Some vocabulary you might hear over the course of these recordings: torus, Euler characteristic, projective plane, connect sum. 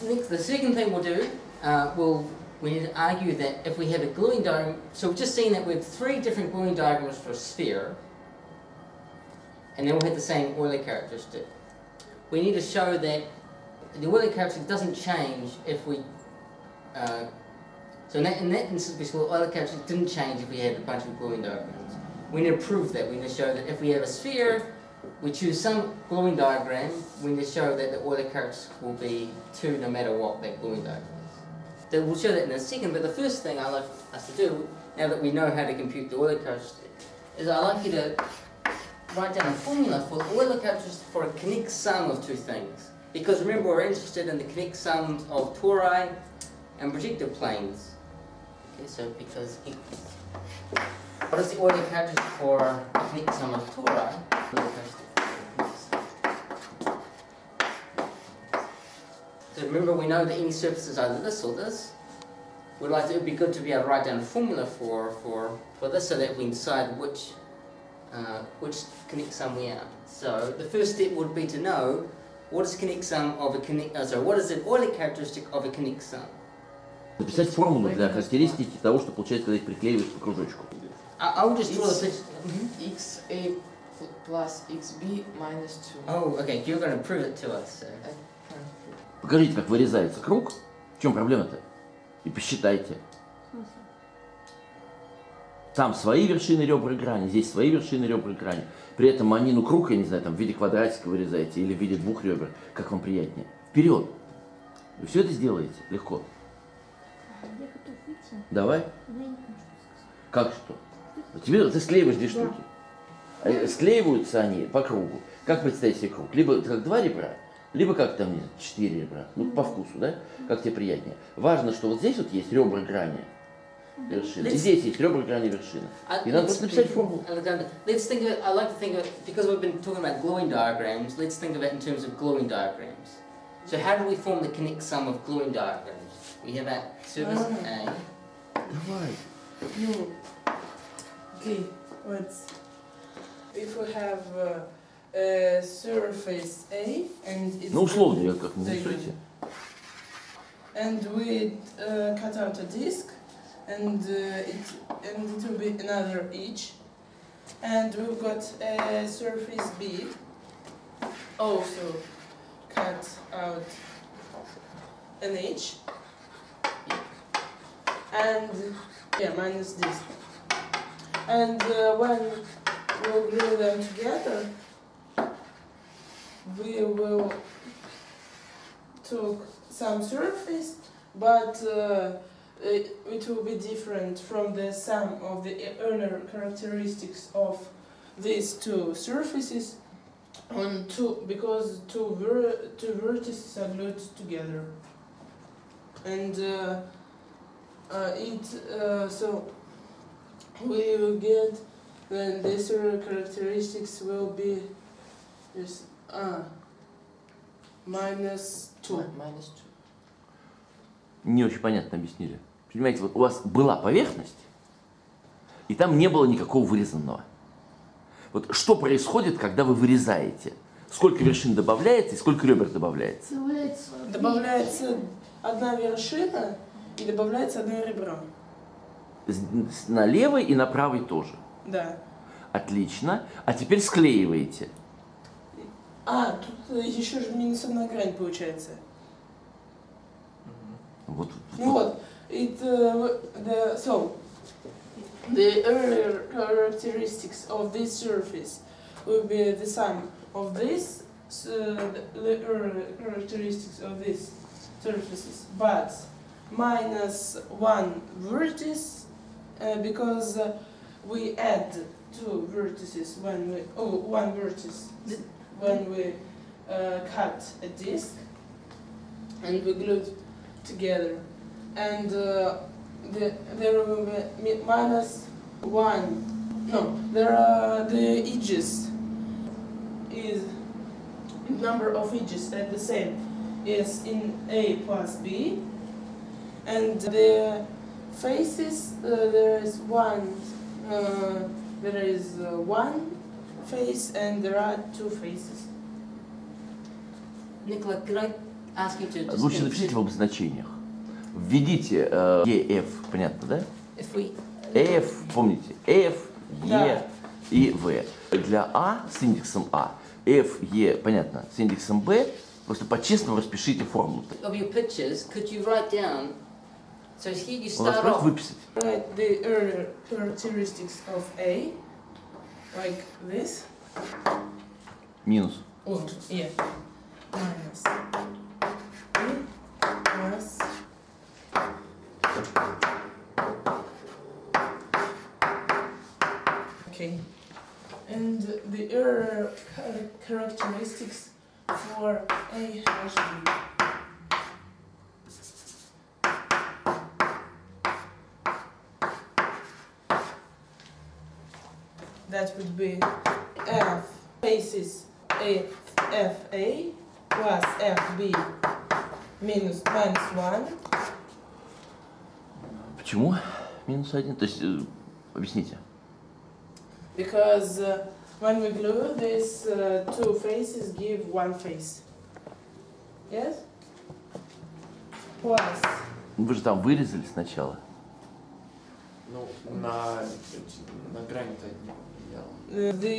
I think the second thing we'll do, we need to argue that if we have a gluing diagram, so we've just seen that we have three different gluing diagrams for a sphere, and they all have the same Euler characteristic. We need to show that the Euler characteristic doesn't change if we, so in that instance we saw the Euler characteristic didn't change if we had a bunch of gluing diagrams. We need to prove that. We need to show that if we have a sphere, we choose some gluing diagram, we need to show that the Euler characteristic will be 2 no matter what that gluing diagram is. So we'll show that in a second, but the first thing I'd like us to do, now that we know how to compute the Euler characteristic, is I'd like you to write down a formula for the Euler characteristic for a connect sum of two things. Because remember, we're interested in the connect sums of tori and projective planes. Okay, so because equals. What is the Euler characteristic for the connect sum of tori? So remember, we know that any surface is either this or this. We'd like to, it would be good to be able to write down a formula for this so that we can decide which connect sum we are. So the first step would be to know what is connect sum of a connect. What is the Euler characteristic of a connect sum? Написать формулу для характеристики того, что получается, когда их приклеиваешь по кружочку. I will just draw the x a plus x b minus 2. Oh, okay. You're going to prove it to us. So. Покажите, как вырезается круг. В чем проблема-то? И посчитайте. Там свои вершины ребра и грани, здесь свои вершины ребра и грани. При этом они, ну, круг, я не знаю, там в виде квадратика вырезаете или в виде двух ребер, как вам приятнее. Вперед! Вы все это сделаете легко. Я хочу выйти. Давай. Но я не хочу сказать. Как что? Тебе, ты склеиваешь две штуки. Да. Склеиваются они по кругу. Как представить себе круг? Либо как два ребра, либо как там, не знаю, 4 ребра. Ну, по вкусу, да? Как тебе приятнее. Важно, что вот здесь вот есть ребра и грани. Вершина. Здесь есть ребра, грани, вершина. И надо просто написать формулу. Let's think of it. I like to think of it because we've been talking about gluing diagrams. Let's think of it in terms of gluing diagrams. So how do we form the connect sum of gluing diagrams? We have our surface A. Давай. No. Okay. Let's. If we have a surface A and it's. Ну условно я как нарисуйте. And we cut out a disk. And it will be another each, and we've got a surface B, also cut out an H, and yeah, minus this. And when we glue them together, we will take some surface, but it will be different from the sum of the Euler characteristics of these two surfaces on two, because two vertices are glued together, and so we will get when these Euler characteristics will be just minus two. Не очень понятно объяснили. Понимаете, вот у вас была поверхность, и там не было никакого вырезанного. Вот что происходит, когда вы вырезаете? Сколько вершин добавляется и сколько ребер добавляется? Добавляется одна вершина и добавляется одно ребро. На левой и на правой тоже? Да. Отлично. А теперь склеиваете. А, тут еще же минус одна грань получается. Вот. Вот. So the Euler characteristics of this surface will be the sum of this, the Euler characteristics of these surfaces, but minus one vertex, because we add two vertices when we one vertex when we cut a disk and we glue it together. And there will be minus one. No, there are the edges. Is number of edges at the same is in A plus B, and the faces there is one face and there are two faces. Nicola, could I Лучше запишите в обозначениях. Введите EF, понятно, да? EF, помните, EF, E и V. Для А с индексом А, F, E, понятно, с индексом B, просто по-честному распишите формулу. So here you start off, write the Euler characteristics of A, like this. Minus. Oh, yeah. Minus. Plus. Okay. And the Euler characteristics for A hash B. That would be f basis fa plus fb minus 1. Почему -1? То есть объясните. Because when we glue these two faces give one face. Yes? Plus. Вы же там вырезали сначала. Ну, на грани-то одни. The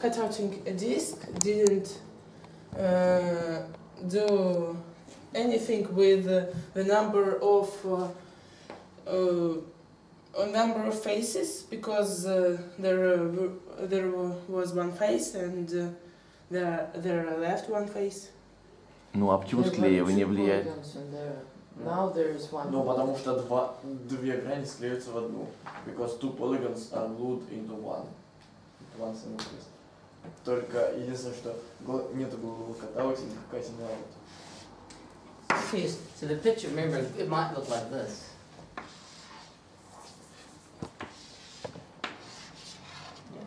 cutouting disk didn't do anything with the number of faces because there was one face and there left one face. Ну а почему склеивание влияет? Ну потому что две грани склеиваются в одну, because two polygons are glued into one. Только единственное, что нету голубого каталога, никакая сигнала. So the picture, remember, it might look like this.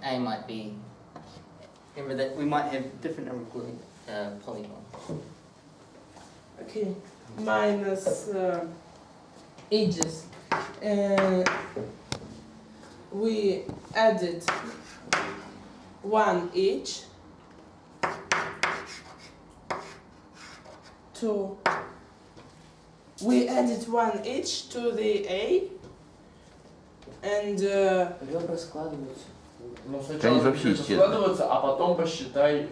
A might be. Remember that we might have different number of polygons. Okay. Minus edges. We added one each to the A and ребра складываются. Ну сначала складываются, а потом посчитай.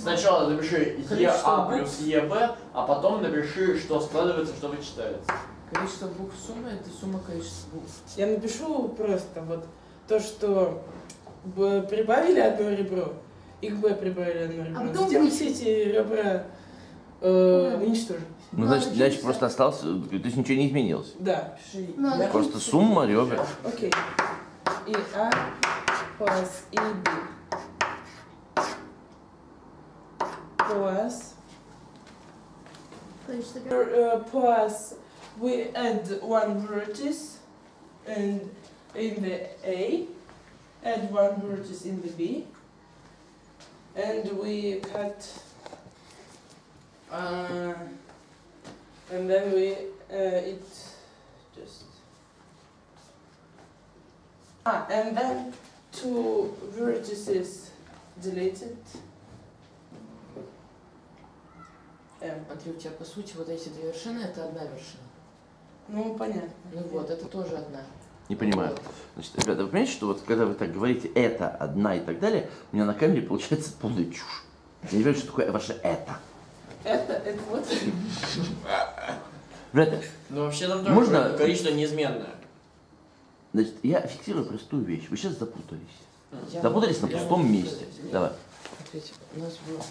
Сначала напиши EA плюс EB, а потом напиши, что складывается, что вычитается. Количество букв суммы — это сумма количества букв. Я напишу просто вот то, что Б прибавили одно ребро, и к Б прибавили одно ребро. А потом все эти ребра уничтожили. Ну, значит, просто остался, то есть ничего не изменилось. Да. Просто сумма ребер. Окей. И А плюс и Б плюс. Plus we add one vertex and in the A. Add one vertex in the B, and we cut, and then we it just and then two vertices deleted. Смотри, у тебя по сути вот эти две вершины — это одна вершина. Ну понятно. Ну вот это тоже одна. Не понимаю. Значит, ребята, вы понимаете, что вот когда вы так говорите «это», «одна» и так далее, у меня на камере получается полная чушь. Я не понимаю, что такое ваше «это». Это вот. Ребята, ну, вообще, там тоже можно... количество неизменное. Значит, я фиксирую простую вещь. Вы сейчас запутались. Запутались на пустом месте. Давай. Ответь, у нас было...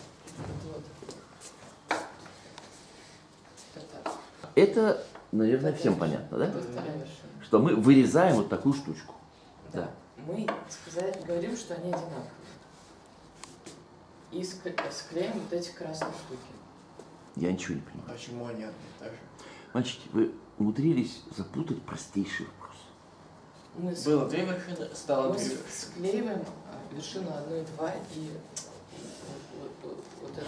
Это, наверное, всем понятно, да? Что мы вырезаем вот такую штучку. Да. Мы говорим, что они одинаковые. И склеим вот эти красные штуки. Я ничего не понимаю. Почему они одни и так же? Мальчики, вы умудрились запутать простейший вопрос. Мы было две вершины, стало две. Мы склеиваем вершину 1 и 2 и вот это.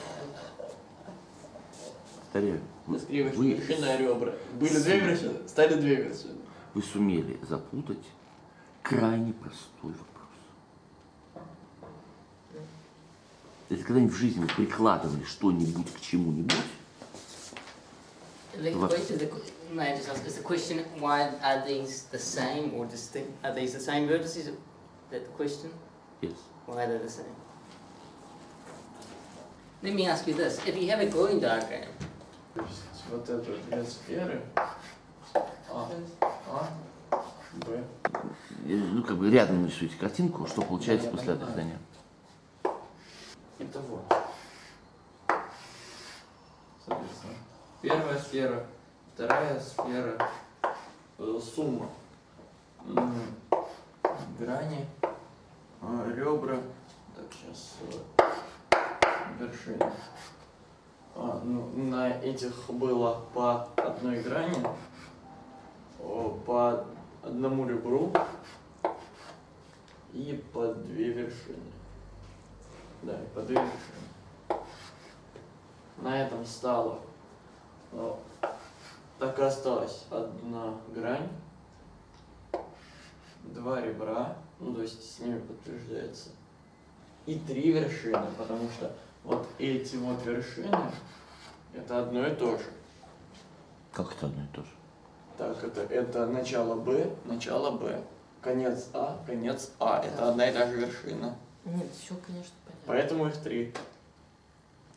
Повторяю. Мы склеиваем вершина ребра. Были две вершины, стали две вершины. Вы сумели запутать крайне простой вопрос. То есть, когда-нибудь в жизни прикладывали что-нибудь к чему-нибудь? May I just ask, is the question why are these the same or distinct? Are these the same vertices? Is that the question? Yes. Why they're the same? Let me ask you this: if you have a glowing diagram, вот это две сферы. А, Б. Ну как бы рядом нарисуйте картинку, что получается после отдания. Итого. Соответственно, первая сфера. Вторая сфера, сумма, грани, ребра, так, сейчас, вершины. На этих было по одной грани, по одному ребру и по две вершины. Да, и по две вершины. На этом стало... Так и осталась одна грань, два ребра, ну то есть с ними подтверждается, и три вершины, потому что вот эти вот вершины, это одно и то же. Как это одно и то же? Так, это начало Б, конец А, это одна и та же вершина. Нет, еще, конечно, понятно. Поэтому их три.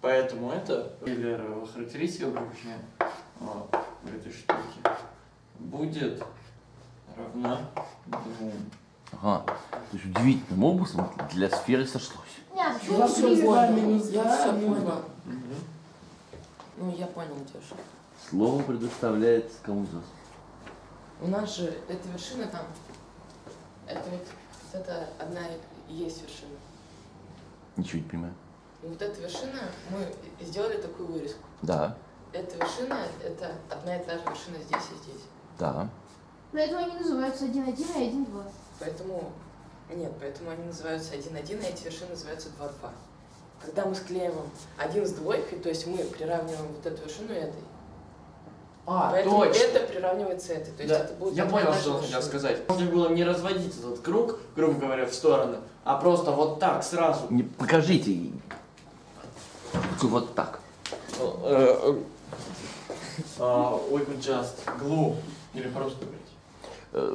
Поэтому это Эйлерова характеристика вообще. В этой штуке будет равна 2. Ага. То есть удивительным образом для сферы сошлось. Нет, все, все можно. Ну, я понял, Теша. Слово предоставляет кому из вас? У нас же эта вершина там. Это ведь вот это одна и есть вершина. Ничего не понимаю. И вот эта вершина, мы сделали такую вырезку. Да. Эта вершина, это одна и та же вершина здесь и здесь. Да. Поэтому они называются 1,1 и 1,2. Поэтому... Нет, поэтому они называются 1,1, а эти вершины называются 2,2. Когда мы склеиваем один с двойкой, то есть мы приравниваем вот эту вершину этой. Поэтому точно. Это приравнивается этой. То есть да. Это будет я понял, что он хотел сказать. Можно было не разводить этот круг, грубо говоря, в стороны, а просто вот так сразу. Не покажите. Вот так. We could just glue. Или по-русски говорить?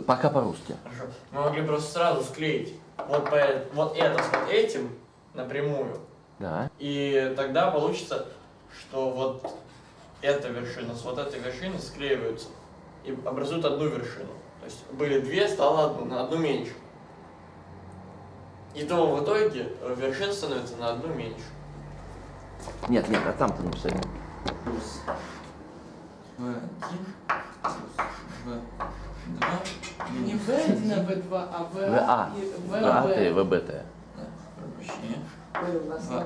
Пока по-русски. Хорошо. Мы могли просто сразу склеить вот, вот это с вот этим напрямую. Да. И тогда получится, что вот эта вершина с вот этой вершиной склеиваются и образуют одну вершину. То есть были две, стало одну, на одну меньше. И то в итоге вершина становится на одну меньше. Нет, нет, а там-то написали. Плюс В1, плюс В2. Не В1, а В2, а ВА и ВБ. ВАТ, ВБТ. ВА,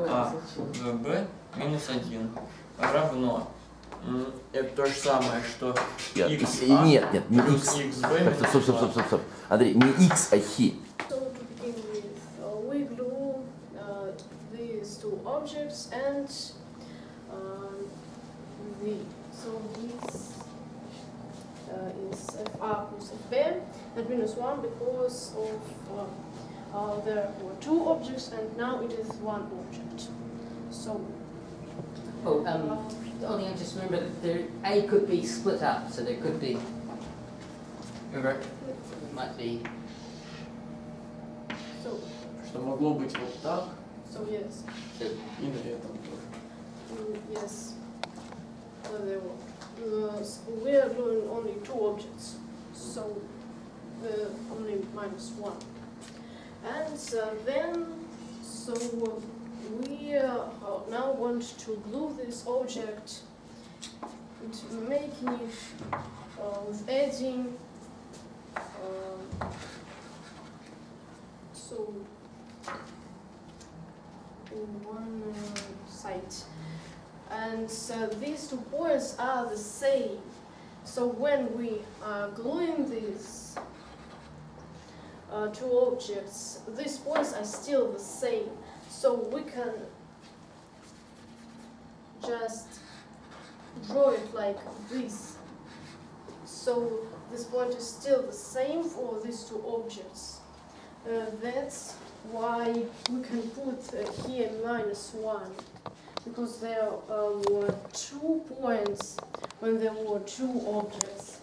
ВБ минус 1 равно. Это то же самое, что XA. Нет, нет, не плюс XB. Стоп. Андрей, не X, а Хи. Objects and V. So this is FR plus FB and minus 1 because of there were two objects and now it is one object. So only I just remember that there, A could be split up, so there could be it might be so что могло быть вот так. So yes. И на этом тоже. Yes. So we are doing only two objects, so only minus one. And then, so we now want to glue this object, and making it with edging. So. In one side, and these two points are the same. So when we are gluing these two objects, these points are still the same. So we can just draw it like this. So this point is still the same for these two objects. That's why we can put here -1, because there were 2 points when there were 2 objects,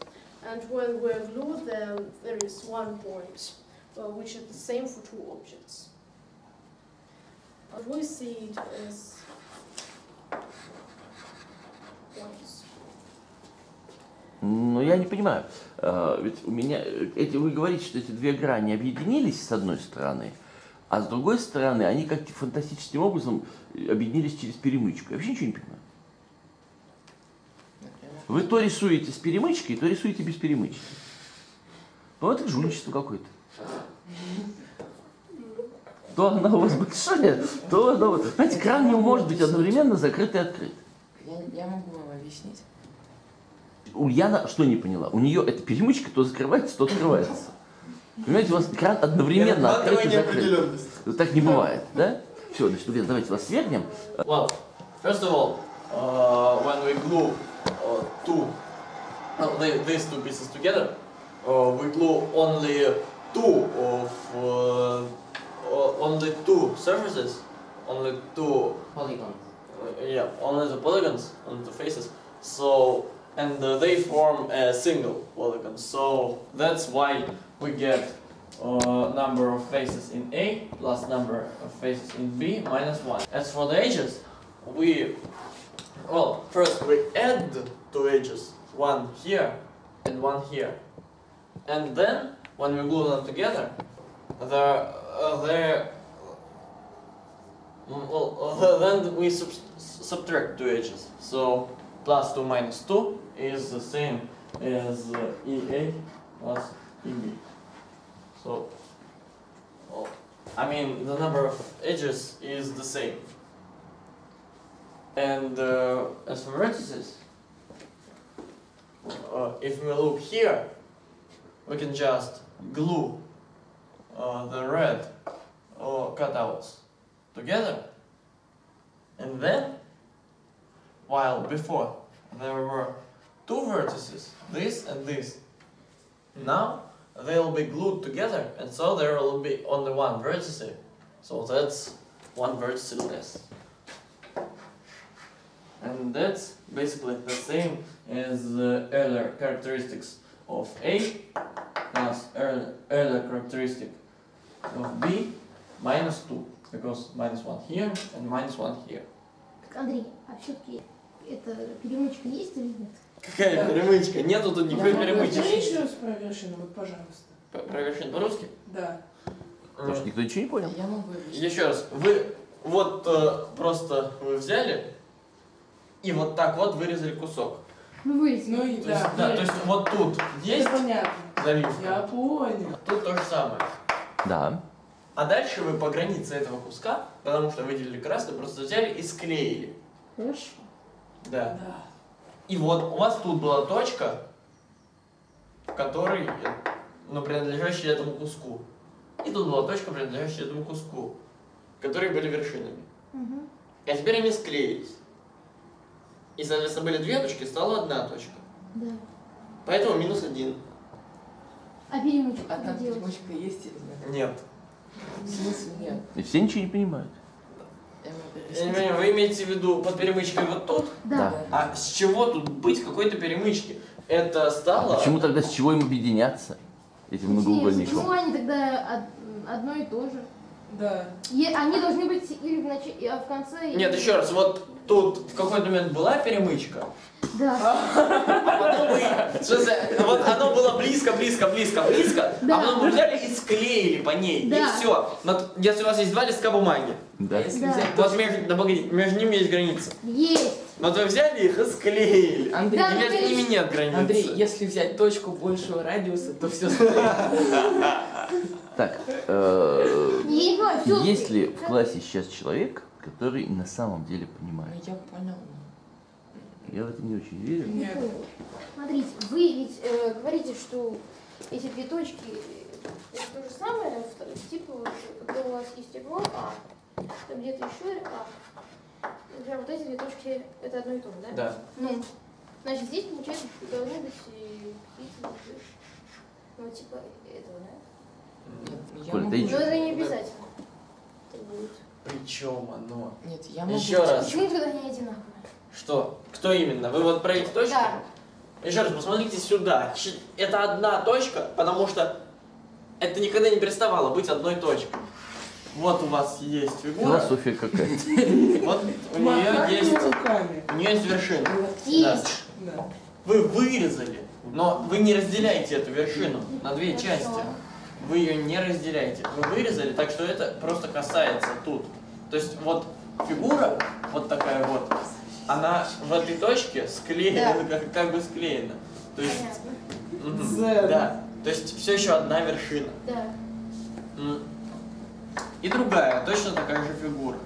and when we glue them there is 1 point, which is the same for 2 objects. We see it as points. Но я не понимаю, ведь у меня, вы говорите, что эти две грани объединились с одной стороны, а с другой стороны они как-то фантастическим образом объединились через перемычку. Я вообще ничего не понимаю. Вы то рисуете с перемычкой, то рисуете без перемычки. Ну это жульничество какое-то. То она у вас будет шире, то она у вас... Знаете, кран не может быть одновременно закрыт и открыт. Я могу вам объяснить. Ульяна что не поняла? У нее эта перемычка то закрывается, то открывается. Понимаете, у вас экран одновременно открыт и закрыт. Так не бывает, да? Все, значит, Ульяна, давайте вас свергнем. Well, first of all, when we glue these two pieces together, we glue only two surfaces, only two polygons. Yeah, only the polygons, only the faces. So and they form a single polygon, so that's why we get number of faces in A plus number of faces in B minus 1. As for the edges, first we add 2 edges, one here and one here, and then when we glue them together, then we subtract 2 edges. So plus 2 minus 2 is the same as EA plus EB. So, I mean, the number of edges is the same. And as for vertices, if we look here, we can just glue the red cutouts together, and then while before there were 2 vertices, this and this. Now they'll be glued together, and so there will be only 1 vertex. So that's 1 vertex less. And that's basically the same as the Euler characteristics of A plus Euler characteristic of B minus 2, because -1 here and -1 here. Андрей, а все-таки эта перемычка есть или нет? Какая перемычка? Нету тут никакой перемычки. Можно еще раз про вершину, вот, пожалуйста. Про вершину по-русски? Да. Потому что никто ничего не понял. Я могу объяснить. Еще раз. Вы вот просто вы взяли и вот так вот вырезали кусок. Ну вырезали. Ну, да. Да, то есть вот тут есть заливка. Я понял. Тут то же самое. Да. А дальше вы по границе этого куска, потому что выделили красный, просто взяли и склеили. Хорошо. Да. Да. И вот у вас тут была точка, которой, ну, принадлежащая этому куску. И тут была точка, принадлежащая этому куску, которые были вершинами. Угу. А теперь они склеились. И, соответственно, были 2 точки, стала 1 точка. Да. Поэтому -1. А перемычка? Одна перемычка есть или нет? Нет. В смысле нет? И все ничего не понимают. Я не понимаю, вы имеете в виду под перемычкой вот тут? Да. А с чего тут быть какой-то перемычки? Это стало... А почему тогда с чего им объединяться? Этим многоугольником? Почему они тогда одно и то же? Да. Они должны быть или в начале, или в конце... Нет, еще раз, вот тут в какой-то момент была перемычка? Да. А потом вы... Вот оно было близко, а потом вы взяли и склеили по ней, и все. Если у вас есть 2 листка бумаги, вот между ними есть граница. Есть. Вот вы взяли их и склеили. Андрей, да, между ними нет границы. Андрей, если взять точку большего радиуса, то все склеится. Так, есть ли в классе сейчас человек, который на самом деле понимает? Я понял. Я в это не очень верю. Нет. Смотрите, вы ведь говорите, что эти 2 точки это то же самое, типа, когда у вас есть игрок А, там где-то еще А. Например, вот эти 2 точки это одно и то же, да? Да. Ну, значит, здесь получается, что должны быть какие-то, ну, типа этого, да? Нет, я могу... Но это не обязательно. Причем оно. Нет, я могу. Еще раз. Почему тогда не одинаково? Что? Кто именно? Вы вот про эти точки? Да. Еще раз, посмотрите сюда. Это одна точка, потому что это никогда не переставало быть одной точкой. Вот у вас есть фигура. Философия какая-то. Вот у нее есть вершина. Есть. Вы вырезали, но вы не разделяете эту вершину на две части. Вы ее не разделяете. Вы вырезали, так что это просто касается тут. То есть вот фигура, вот такая вот, она в этой точке склеена, как бы склеена. То есть, да. То есть все еще одна вершина. Да. И другая, точно такая же фигура.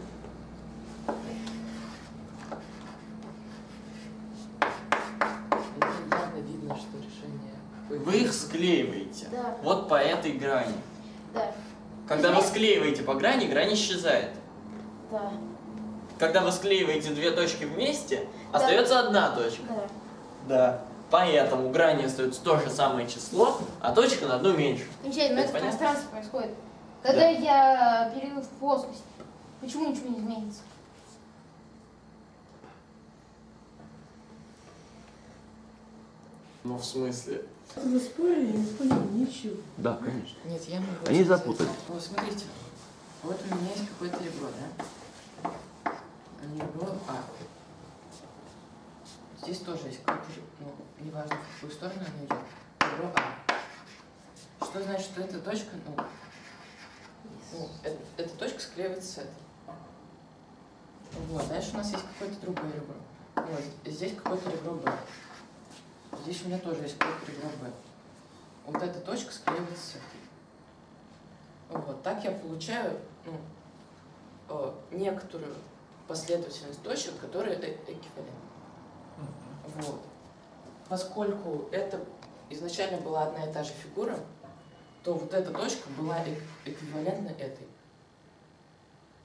Видно, что решение... Вы их склеиваете. Да. Вот по этой грани. Да. Когда вы склеиваете по грани, грань исчезает. Да. Когда вы склеиваете две точки вместе, да, остается одна точка. Да. Да. Поэтому грани остается то же самое число, а точка на одну меньше. Замечательно, но это в пространстве происходит. Когда да, я перейду в плоскость, почему ничего не изменится? Ну, в смысле? Вы спорили, не поняли ничего. Да, конечно. Нет, я могу... Они запутались. Вот, смотрите. Вот у меня есть какое-то ребро, да? Ребро А. Здесь тоже есть какое-то... Ну, неважно, в какую сторону она идет. Ребро А. Что значит, что эта точка... Ну, эта точка склеивается с этой. Вот, дальше у нас есть какое-то другое ребро. Вот, здесь какое-то ребро Б. Здесь у меня тоже есть какое-то ребро Б. Вот эта точка склеивается с этой. Вот, так я получаю, ну, некоторую последовательность точек, которые эквивалентны. Вот. Поскольку это изначально была одна и та же фигура, то вот эта точка была эквивалентна этой.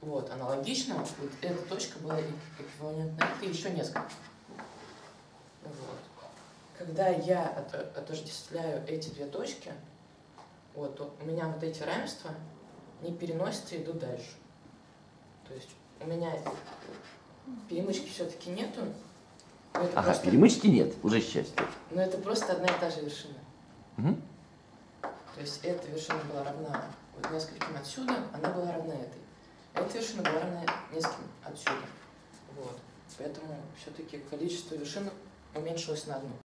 Вот, аналогично, вот эта точка была эквивалентна этой, еще несколько. Вот. Когда я отождествляю эти две точки, вот, у меня вот эти равенства не переносятся и идут дальше. То есть у меня перемычки все-таки нету. Ага, просто... перемычки нет, уже счастье. Но это просто одна и та же вершина. Угу. То есть эта вершина была равна вот нескольким отсюда, она была равна этой. Эта вершина была равна нескольким отсюда. Вот. Поэтому все-таки количество вершин уменьшилось на одну.